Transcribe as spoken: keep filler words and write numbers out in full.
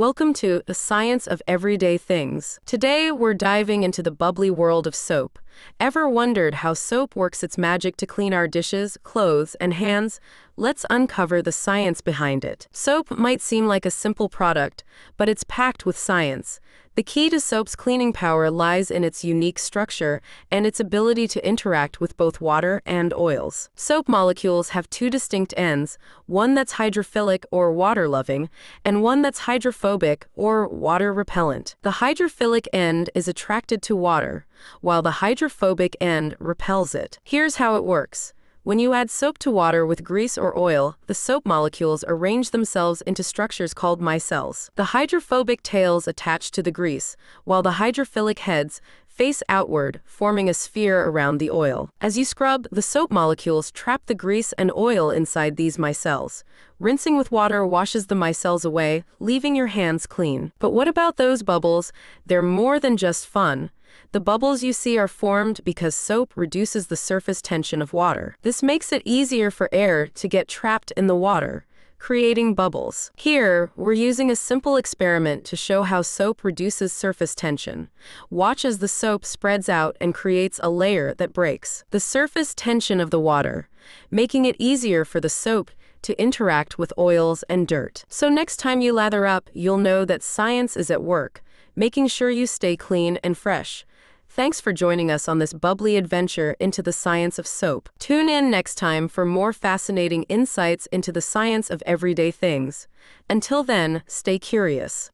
Welcome to The Science of Everyday Things. Today, we're diving into the bubbly world of soap. Ever wondered how soap works its magic to clean our dishes, clothes, and hands? Let's uncover the science behind it. Soap might seem like a simple product, but it's packed with science. The key to soap's cleaning power lies in its unique structure and its ability to interact with both water and oils. Soap molecules have two distinct ends, one that's hydrophilic or water-loving, and one that's hydrophobic or water repellent. The hydrophilic end is attracted to water, while the hydrophobic end repels it. Here's how it works. When you add soap to water with grease or oil, the soap molecules arrange themselves into structures called micelles. The hydrophobic tails attach to the grease, while the hydrophilic heads face outward, forming a sphere around the oil. As you scrub, the soap molecules trap the grease and oil inside these micelles. Rinsing with water washes the micelles away, leaving your hands clean. But what about those bubbles? They're more than just fun. The bubbles you see are formed because soap reduces the surface tension of water. This makes it easier for air to get trapped in the water, creating bubbles. Here, we're using a simple experiment to show how soap reduces surface tension. Watch as the soap spreads out and creates a layer that breaks the surface tension of the water, making it easier for the soap to interact with oils and dirt. So next time you lather up, you'll know that science is at work, making sure you stay clean and fresh. Thanks for joining us on this bubbly adventure into the science of soap. Tune in next time for more fascinating insights into the science of everyday things. Until then, stay curious.